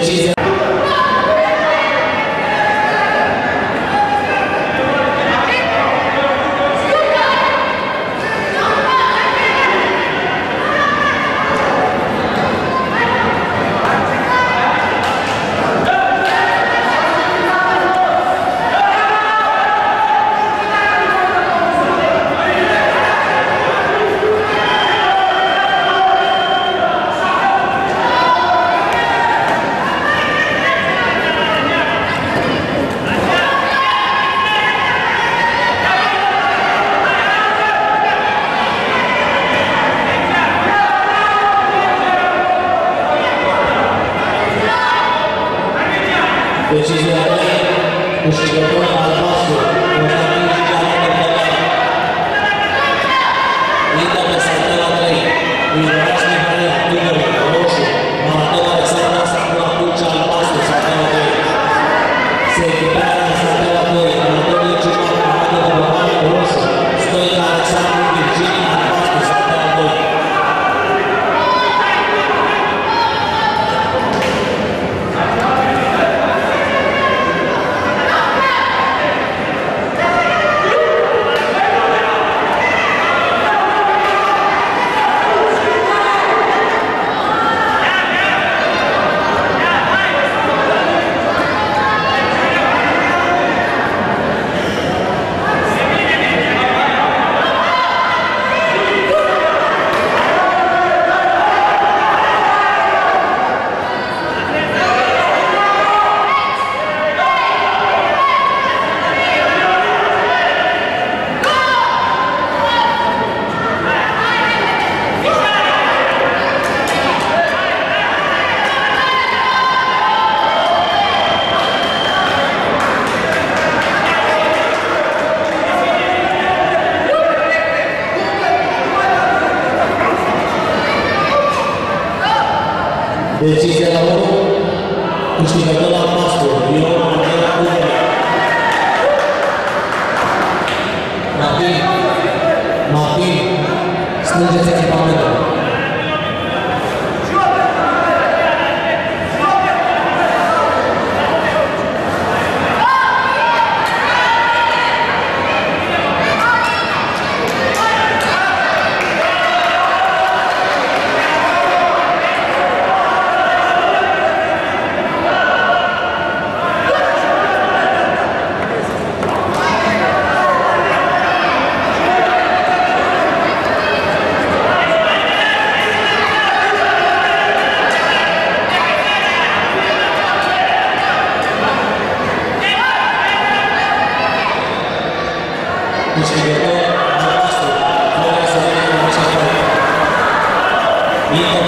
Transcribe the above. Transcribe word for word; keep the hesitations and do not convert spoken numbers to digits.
decyzja. Decyzja już przygotowana na pasu. Linda Pesantela Trey, Uroczny Harriet Numer, Oroszu, Martela Aleksandra Santana Kulcza na pasu, Santana Trey. Sekretara Santana Trey, Anatolia Krzyżan, Anna Dobrowala, Oroszu, Stojka Aleksandra Virginia na pasu, Santana Trey. Decyzja na wodę, uczniowego pastu, Wiona Martela Kuchera. Martin, Martin, snudzie cechy pamięta. Yeah.